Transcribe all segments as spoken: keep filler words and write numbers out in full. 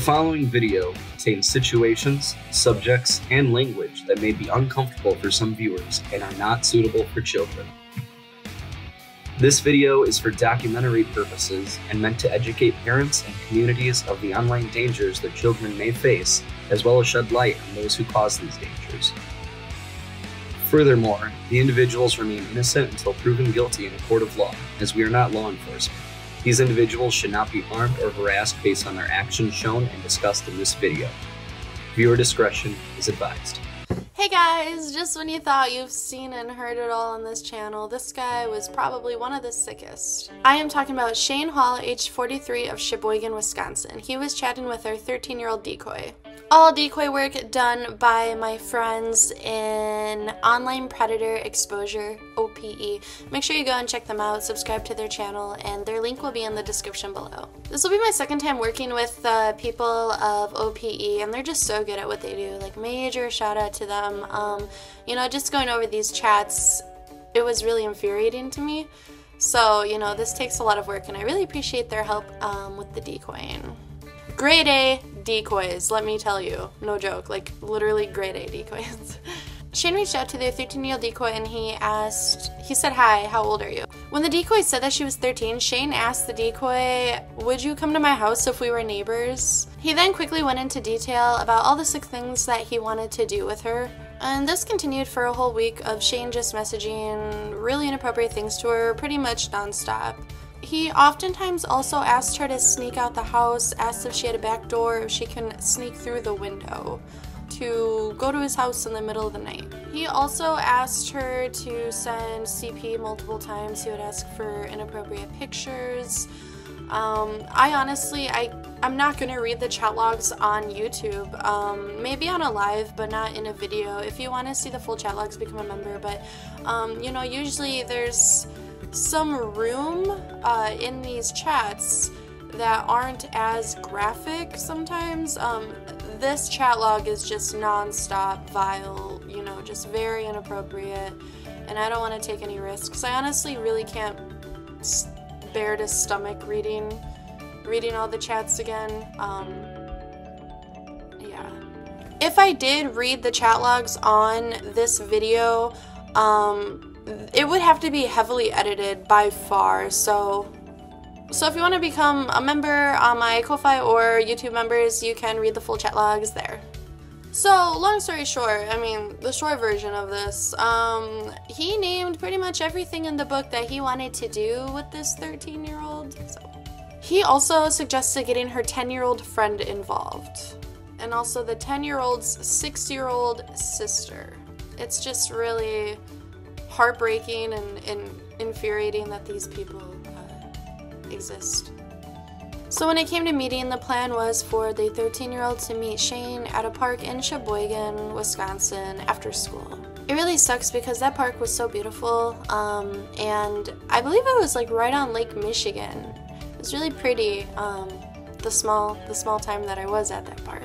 following video contains situations, subjects, and language that may be uncomfortable for some viewers and are not suitable for children. This video is for documentary purposes and meant to educate parents and communities of the online dangers their children may face, as well as shed light on those who cause these dangers. Furthermore, the individuals remain innocent until proven guilty in a court of law, as we are not law enforcement. These individuals should not be harmed or harassed based on their actions shown and discussed in this video. Viewer discretion is advised. Hey guys, just when you thought you've seen and heard it all on this channel, this guy was probably one of the sickest. I am talking about Shane Hall, age forty-three, of Sheboygan, Wisconsin. He was chatting with our thirteen-year-old decoy. All decoy work done by my friends in Online Predator Exposure, O P E. Make sure you go and check them out, subscribe to their channel, and their link will be in the description below. This will be my second time working with the people of O P E, and they're just so good at what they do. Like, major shout out to them. Um, you know, just going over these chats, it was really infuriating to me. So, you know, this takes a lot of work, and I really appreciate their help um, with the decoying. Grade A decoys, let me tell you, no joke, like literally grade A decoys. Shane reached out to their thirteen-year-old decoy and he asked, he said, "Hi, how old are you?" When the decoy said that she was thirteen, Shane asked the decoy, "Would you come to my house if we were neighbors?" He then quickly went into detail about all the sick things that he wanted to do with her. And this continued for a whole week of Shane just messaging really inappropriate things to her pretty much nonstop. He oftentimes also asked her to sneak out the house, asked if she had a back door, if she can sneak through the window, to go to his house in the middle of the night. He also asked her to send C P multiple times. He would ask for inappropriate pictures. Um, I honestly, I, I'm not going to read the chat logs on YouTube, um, maybe on a live, but not in a video. If you want to see the full chat logs, become a member, but, um, you know, usually there's some room uh, in these chats that aren't as graphic sometimes. Um, this chat log is just non-stop, vile, you know, just very inappropriate, and I don't want to take any risks. I honestly really can't bear to stomach reading, reading all the chats again. Um, yeah. If I did read the chat logs on this video, um, it would have to be heavily edited by far, so so if you want to become a member on my Ko-Fi or YouTube members, you can read the full chat logs there. So long story short, I mean the short version of this, um, he named pretty much everything in the book that he wanted to do with this thirteen-year-old. So. He also suggested getting her ten-year-old friend involved, and also the ten-year-old's six-year-old sister. It's just really heartbreaking and, and infuriating that these people uh, exist. So when it came to meeting, the plan was for the thirteen-year-old to meet Shane at a park in Sheboygan, Wisconsin after school. It really sucks because that park was so beautiful, um, and I believe it was like right on Lake Michigan. It was really pretty, um, the small, the small time that I was at that park.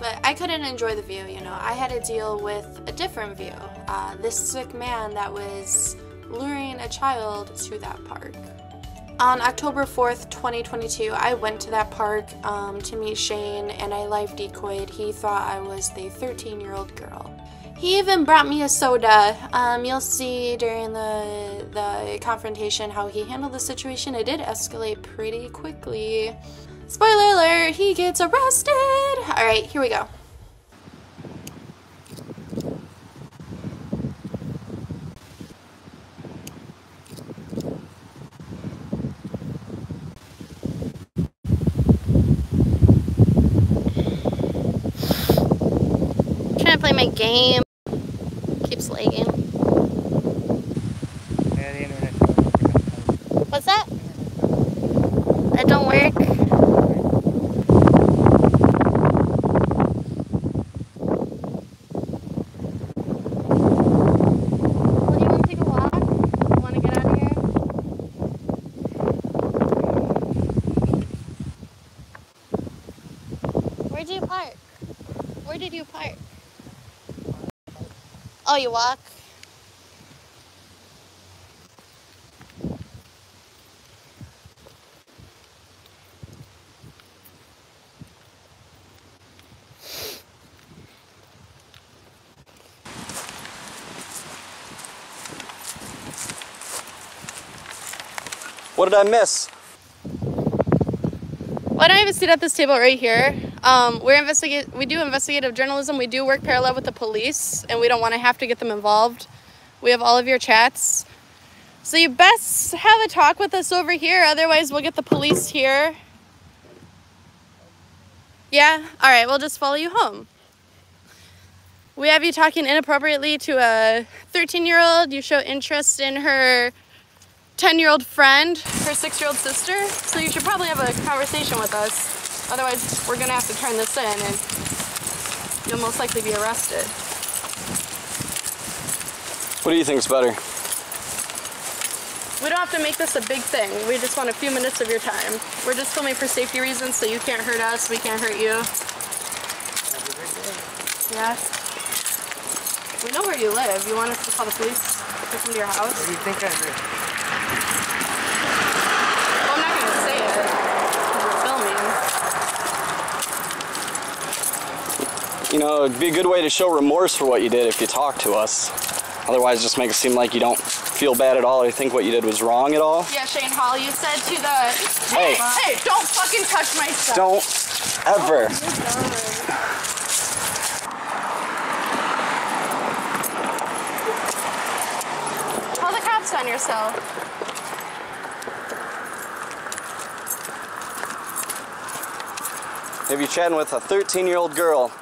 But I couldn't enjoy the view, you know. I had to deal with a different view. Uh, this sick man that was luring a child to that park. On October fourth, twenty twenty-two, I went to that park um, to meet Shane, and I live decoyed. He thought I was the thirteen-year-old girl. He even brought me a soda. Um, you'll see during the, the confrontation how he handled the situation. It did escalate pretty quickly. Spoiler alert, he gets arrested! Alright, here we go. I'm trying to play my game. Keeps lagging. Yeah, the internet. What's that? That don't work. Where did you park? Where did you park? Oh, you walk? What did I miss? Why don't I have a seat at this table right here? Um, we're investigate. We do investigative journalism. We do work parallel with the police, and we don't want to have to get them involved. We have all of your chats. So you best have a talk with us over here, otherwise we'll get the police here. Yeah? All right, we'll just follow you home. We have you talking inappropriately to a thirteen-year-old. You show interest in her ten-year-old friend, her six-year-old sister. So you should probably have a conversation with us. Otherwise, we're going to have to turn this in, and you'll most likely be arrested. What do you think's better? We don't have to make this a big thing. We just want a few minutes of your time. We're just filming for safety reasons, so you can't hurt us, we can't hurt you. Have a great day. Yeah. We know where you live. You want us to call the police? To come to your house? What do you think I do? Well, I'm not going to say it, because we're filming. You know, it'd be a good way to show remorse for what you did if you talked to us. Otherwise, just make it seem like you don't feel bad at all or think what you did was wrong at all. Yeah, Shane Hall, you said to the... Hey, hey, hey, don't fucking touch my stuff. Don't ever. Oh, call the cops on yourself. Have you chatting with a thirteen-year-old girl?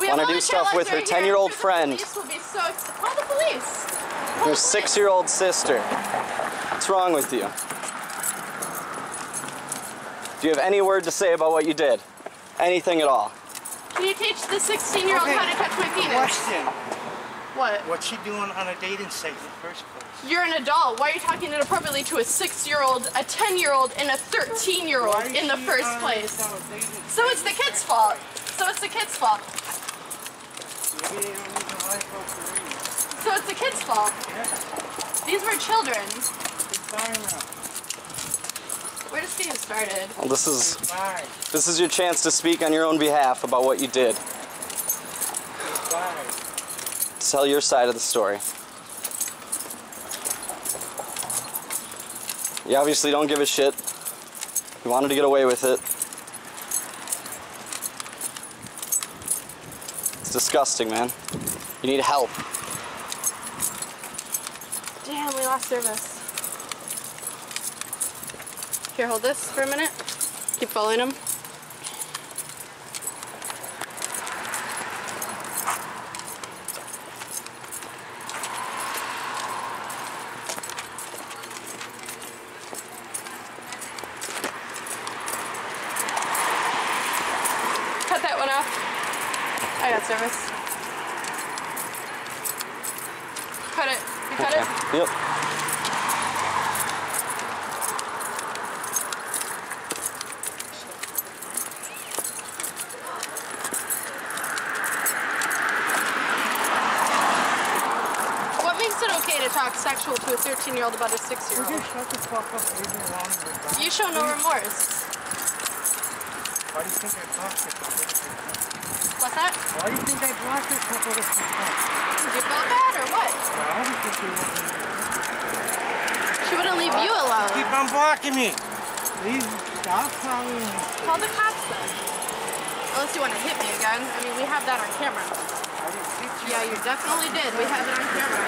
We want to do stuff with her ten-year-old friend. Will be so Call the police. Call your six-year-old sister. What's wrong with you? Do you have any word to say about what you did? Anything at all? Can you teach the sixteen-year-old okay. how to touch my penis? Question. What? What's she doing on a dating site in the first place? You're an adult. Why are you talking inappropriately to a six-year-old, a ten-year-old, and a thirteen-year-old in the first place? So it's the kid's fault. So it's the kid's fault. So it's the kid's fault. Yeah. These were children. We're just getting started. Well, this is this is your chance to speak on your own behalf about what you did. Tell your side of the story. You obviously don't give a shit. You wanted to get away with it. Disgusting, man. You need help. Damn, we lost service. Here, hold this for a minute. Keep following him. Cut that one off. I got service. Cut it. You cut okay. it? Yep. What makes it okay to talk sexual to a thirteen-year-old about a six-year-old? You show no remorse. Why do you think I talked to you? What's that? Why do you think I blocked this couple of times? Did you feel bad or what? Well, I don't think she wouldn't leave me. She wouldn't leave you alone. Keep on blocking me. Please stop calling me. Call the cops then. Unless you want to hit me again. I mean, we have that on camera. I didn't hit you. Yeah, you definitely did. We have it on camera.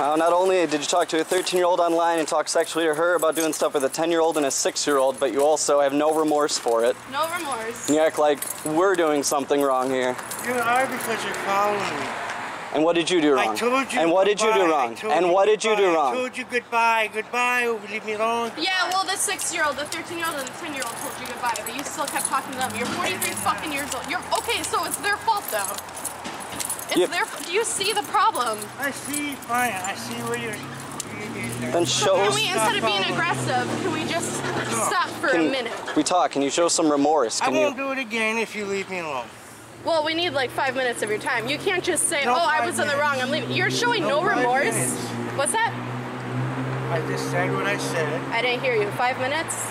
Uh, not only did you talk to a thirteen-year-old online and talk sexually to her about doing stuff with a ten-year-old and a six-year-old, but you also have no remorse for it. No remorse. And you act like we're doing something wrong here. You are because you're following me. And what did you do wrong? I told you And what goodbye. did you do wrong? And what did you do wrong? I told you goodbye. Goodbye. Leave me alone. Yeah, well, the six-year-old, the thirteen-year-old, and the ten-year-old told you goodbye, but you still kept talking to them. You're forty-three fucking years old. You're okay, so it's their fault, though. It's yep. their, do you see the problem? I see, fine. I see where you're... you're then show so can we, instead of being aggressive, can we just stop for can a minute? We talk. Can you show some remorse? Can I won't you... do it again if you leave me alone. Well, we need like five minutes of your time. You can't just say, no oh, I was minutes. in the wrong, I'm leaving. You're showing no, no remorse. Minutes. What's that? I just said what I said. I didn't hear you. Five minutes?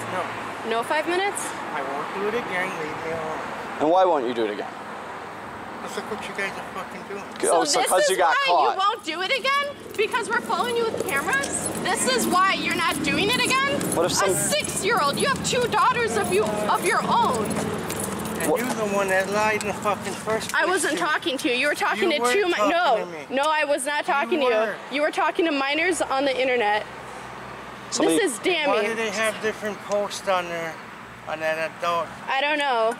No. No five minutes? I won't do it again. Leave me alone. And why won't you do it again? Because look what you guys are fucking doing. Oh, so because you got caught. You won't do it again? Because we're following you with cameras? This is why you're not doing it again? What if some... A six-year-old, you have two daughters of you of your own. And you're the one that lied in the fucking first place. I wasn't talking to you. You were talking you to two minors. No, to no, I was not talking you to you. You were talking to minors on the internet. Somebody, this is damning. Why do they have different posts on there, on that adult? I don't know.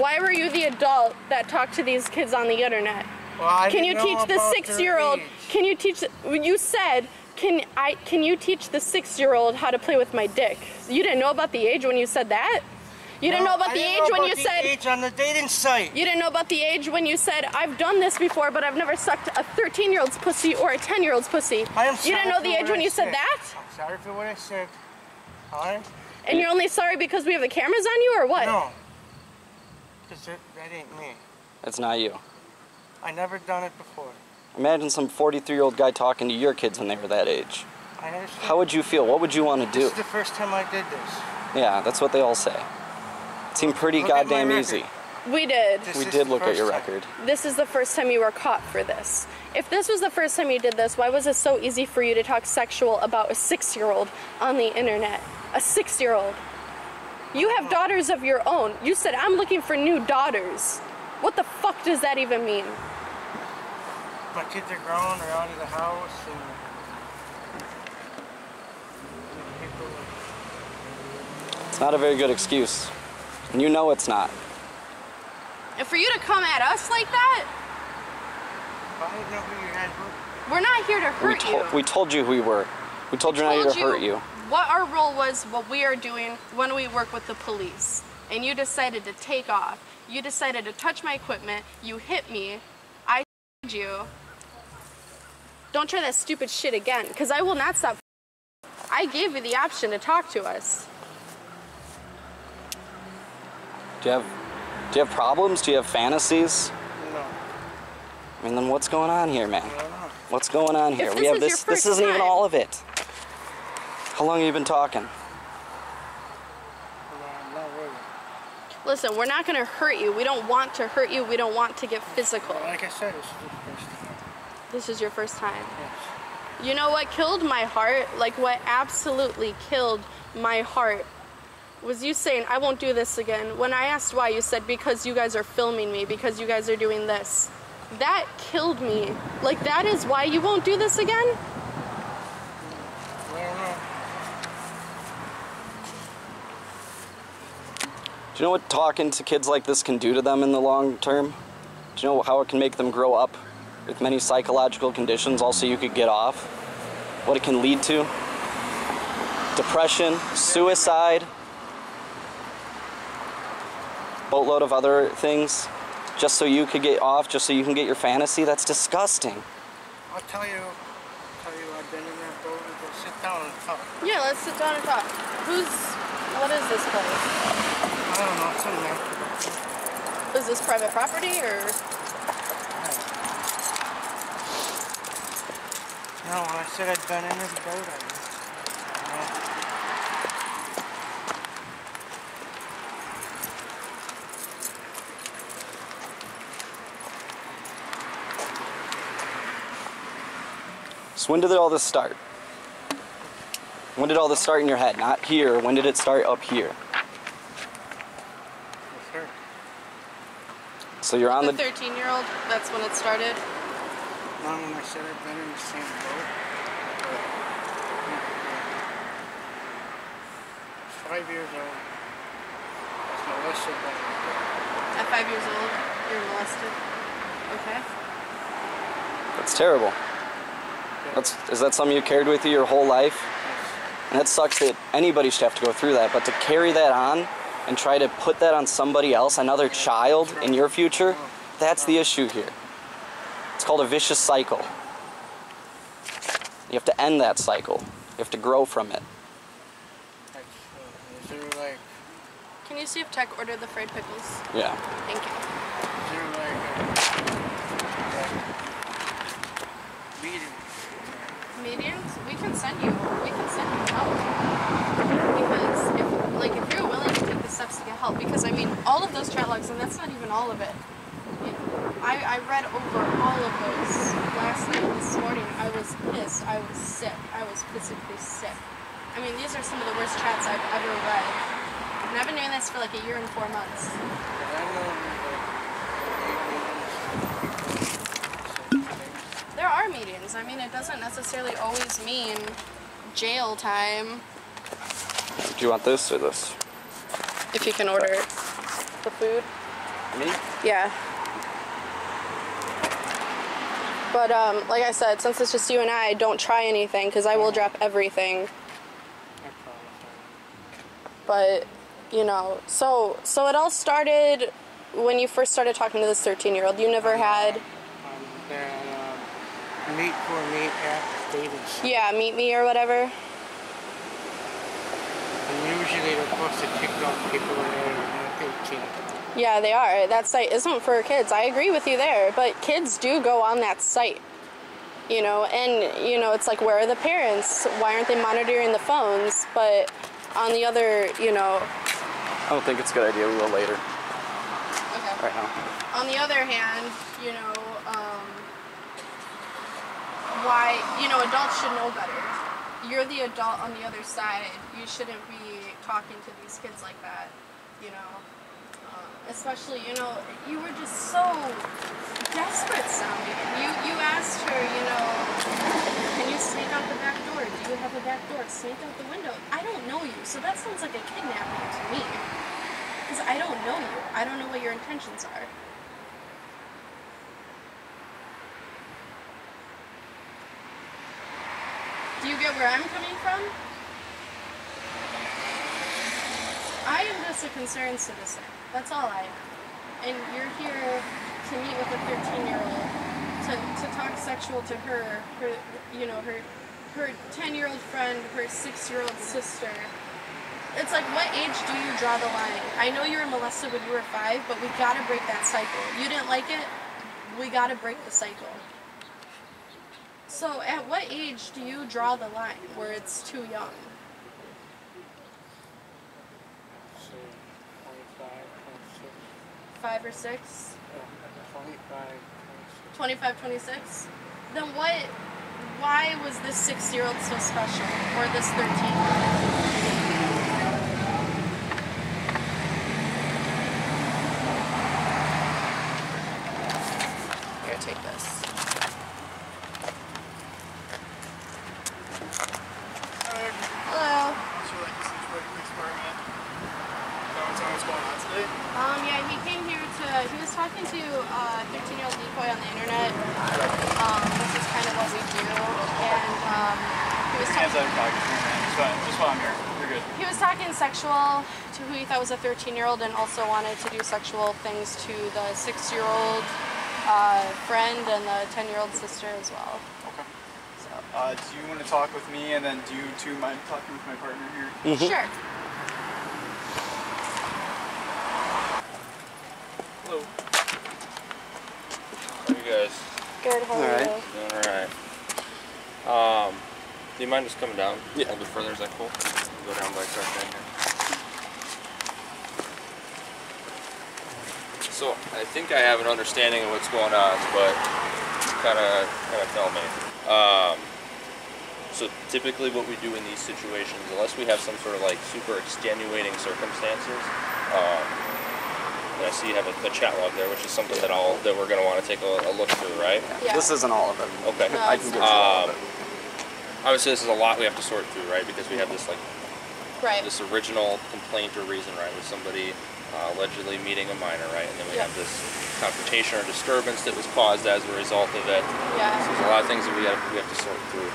Why were you the adult that talked to these kids on the internet? Well, I can you know teach the six-year-old? Can you teach? You said, can I? Can you teach the six-year-old how to play with my dick? You didn't know about the age when you said that. You didn't know about the age when you said. Age on the dating site. You didn't know about the age when you said, I've done this before, but I've never sucked a thirteen-year-old's pussy or a ten-year-old's pussy. I am sorry. You didn't know the age when you said that? I'm sorry for what I said. All right. And you're only sorry because we have the cameras on you, or what? No. Because that, that ain't me. That's not you. I never done it before. Imagine some forty-three-year-old guy talking to your kids when they were that age. I understand. How would you feel? What would you want to do? This is the first time I did this. Yeah, that's what they all say. It seemed pretty look goddamn easy. We did. This we did look at your record. Time. This is the first time you were caught for this. If this was the first time you did this, why was it so easy for you to talk sexual about a six-year-old on the internet? A six-year-old. You have daughters of your own. You said, I'm looking for new daughters. What the fuck does that even mean? My kids are grown, they're out of the house, and... It's not a very good excuse. And you know it's not. And for you to come at us like that? I didn't know who you guys were. We're not here to hurt we you. We told you who we were. We told we you told not here to hurt you. What our role was, what we are doing when we work with the police. And you decided to take off. You decided to touch my equipment. You hit me. I f***ed you. Don't try that stupid shit again, because I will not stop f***ing. I gave you the option to talk to us. Do you have, do you have problems? Do you have fantasies? No. I mean, then what's going on here, man? What's going on here? We have this. This isn't even all of it. How long have you been talking? Listen, we're not going to hurt you. We don't want to hurt you. We don't want to get physical. Like I said, this is your first time. This is your first time? Yes. You know what killed my heart? Like, what absolutely killed my heart was you saying, I won't do this again. When I asked why, you said, because you guys are filming me, because you guys are doing this. That killed me. Like, that is why you won't do this again? Do you know what talking to kids like this can do to them in the long term? Do you know how it can make them grow up with many psychological conditions? Also, you could get off. What it can lead to? Depression, suicide, boatload of other things, just so you could get off, just so you can get your fantasy. That's disgusting. I'll tell you, I'll tell you I've been in that boat and go sit down and talk. Yeah, let's sit down and talk. Who's, what is this place? I don't know, it's in there. Is this private property, or? No, when I said I'd been in this boat, I know. So when did all this start? When did all this start in your head? Not here, when did it start up here? So you're on the thirteen-year-old. That's when it started. Not when I said I've been in the same boat. Five years old. That's molested by my dad. At five years old, you're molested. Okay. That's terrible. That's is that something you carried with you your whole life? And that sucks that anybody should have to go through that. But to carry that on and try to put that on somebody else, another child in your future, that's the issue here. It's called a vicious cycle. You have to end that cycle. You have to grow from it. Can you see if Tech ordered the fried pickles? Yeah. Thank you. Is there like mediums? Mediums? We can send you. We can send you out. Because if, like, if you're willing to take the steps to get help, because I mean all of those chat logs, and that's not even all of it. I, I read over all of those last night and this morning. I was pissed. I was sick. I was physically sick. I mean, these are some of the worst chats I've ever read. And I've been doing this for like a year and four months. There are meetings. I mean, it doesn't necessarily always mean jail time. Do you want this or this? If you can order the food. Me? Yeah. But um, like I said, since it's just you and I, don't try anything, because I will drop everything. But, you know, so so it all started when you first started talking to this thirteen-year-old. You never had... Um, uh, meet for me at Davidson. Yeah, meet me or whatever. And usually they're supposed to kick off people when they're eighteen. Yeah, they are. That site isn't for kids. I agree with you there, but kids do go on that site, you know, and, you know, it's like, where are the parents? Why aren't they monitoring the phones? But on the other, you know... I don't think it's a good idea. We will later. Okay. Right now. On the other hand, you know, um, why, you know, adults should know better. You're the adult on the other side. You shouldn't be talking to these kids like that, you know. Especially, you know, you were just so desperate sounding. You you asked her, you know, can you sneak out the back door? Do you have a back door? Sneak out the window? I don't know you, so that sounds like a kidnapping to me. Because I don't know you. I don't know what your intentions are. Do you get where I'm coming from? I am just a concerned citizen. That's all I am. And you're here to meet with a thirteen-year-old, to, to talk sexual to her, her, you know, her her ten-year-old friend, her six-year-old sister. It's like, what age do you draw the line? I know you were molested when you were five, but we gotta break that cycle. You didn't like it, we gotta break the cycle. So at what age do you draw the line where it's too young? Five or six? twenty-five, twenty-six. Then what, why was this six-year-old so special, or this thirteen-year-old? Here, take this. Talking to uh, thirteen-year-old decoy on the internet, um, this is kind of what we do, and um, he was talking. Just while I'm here, you're good. He was talking sexual to who he thought was a thirteen-year-old, and also wanted to do sexual things to the six-year-old uh, friend and the ten-year-old sister as well. Okay. So. Uh, do you want to talk with me, and then do you two mind talking with my partner here? Mm-hmm. Sure. Hello. How are you guys? Good, how are you? Alright. Alright. Um, do you mind just coming down? Yeah. A little bit further, is that cool? Go down by truck right here. So, I think I have an understanding of what's going on, but kind of kind of tell me. Um, so, typically what we do in these situations, unless we have some sort of like super extenuating circumstances, um, I see you have a, a chat log there, which is something that all that we're going to want to take a, a look through, right? Yeah. This isn't all of it. Okay. No, I can get through all of it. Obviously, this is a lot we have to sort through, right? Because we have this like right. this original complaint or reason, right, with somebody uh, allegedly meeting a minor, right? And then we yeah. have this confrontation or disturbance that was caused as a result of it. Yeah. So there's a lot of things that we have we have to sort through.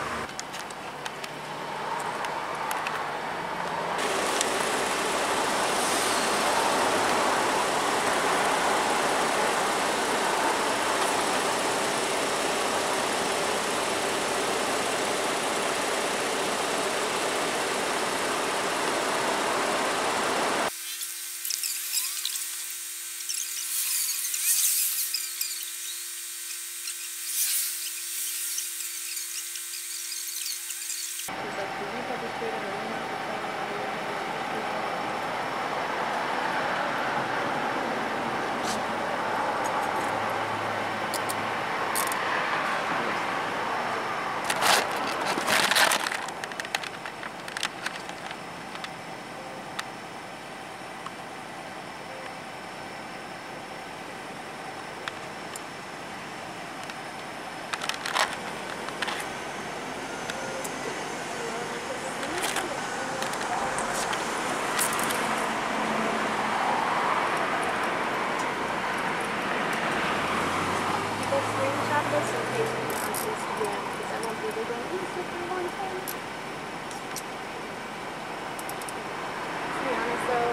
just in case we want this again, because I won't be able to use it for one thing. To be honest though,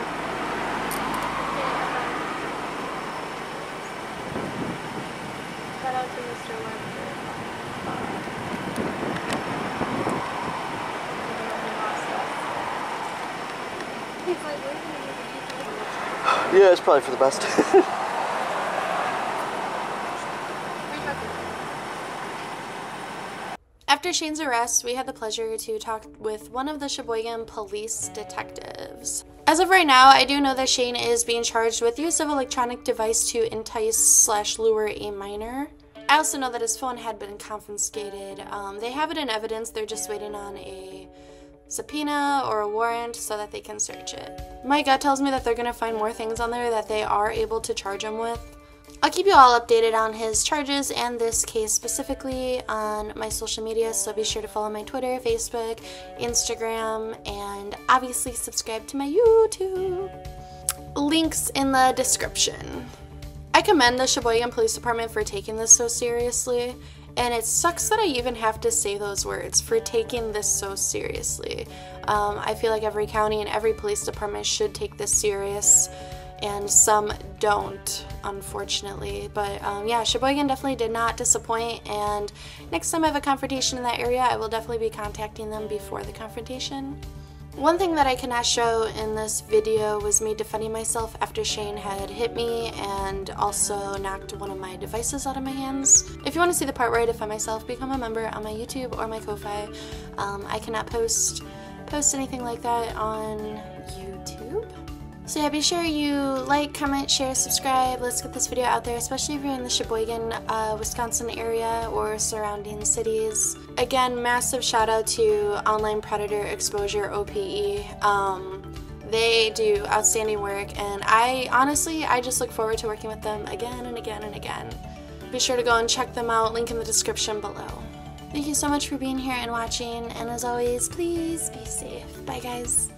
yeah. Shout out to Mister Webster. He's like, where do we need to keep it? Yeah, it's probably for the best. After Shane's arrest, we had the pleasure to talk with one of the Sheboygan police detectives. As of right now, I do know that Shane is being charged with use of electronic device to entice slash lure a minor. I also know that his phone had been confiscated. Um, they have it in evidence, they're just waiting on a subpoena or a warrant so that they can search it. My gut tells me that they're going to find more things on there that they are able to charge him with. I'll keep you all updated on his charges and this case specifically on my social media, so be sure to follow my Twitter, Facebook, Instagram, and obviously subscribe to my YouTube. Links in the description. I commend the Sheboygan Police Department for taking this so seriously, and it sucks that I even have to say those words, for taking this so seriously. Um, I feel like every county and every police department should take this serious. And some don't, unfortunately. But um, yeah, Sheboygan definitely did not disappoint, and next time I have a confrontation in that area, I will definitely be contacting them before the confrontation. One thing that I cannot show in this video was me defending myself after Shane had hit me and also knocked one of my devices out of my hands. If you want to see the part where I defend myself, become a member on my YouTube or my Ko-Fi. Um, I cannot post, post anything like that on YouTube. So yeah, be sure you like, comment, share, subscribe. Let's get this video out there, especially if you're in the Sheboygan, uh, Wisconsin area or surrounding cities. Again, massive shout out to Online Predator Exposure, O P E. Um, they do outstanding work, and I honestly, I just look forward to working with them again and again and again. Be sure to go and check them out, link in the description below. Thank you so much for being here and watching, and as always, please be safe. Bye guys.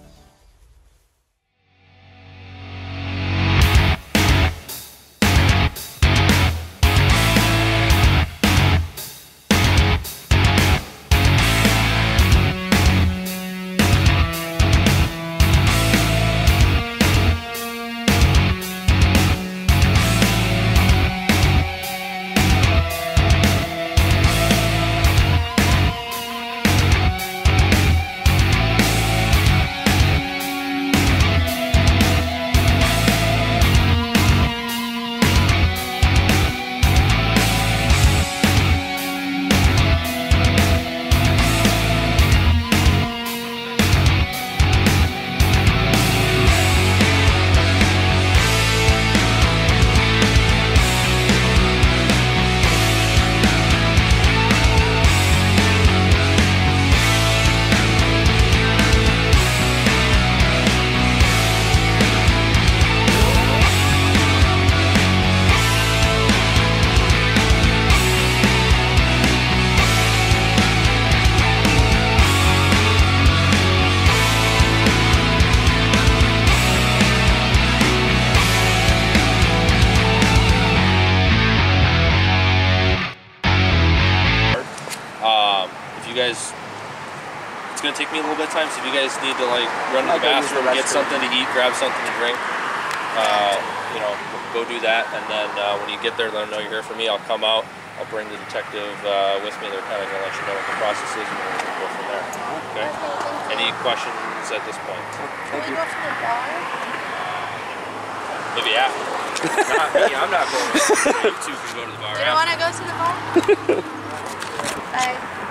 Guys, it's gonna take me a little bit of time, so if you guys need to like run to the bathroom, get something to eat, grab something to drink, uh, you know, go do that, and then uh, when you get there, let them know you're here for me. I'll come out, I'll bring the detective uh, with me. They're kind of gonna let you know what the process is, and we're gonna go from there. Okay? Any questions at this point? Thank you. Uh, maybe after. Not me, I'm not going. You two can go to the bar. Do you want to go to the bar? Bye.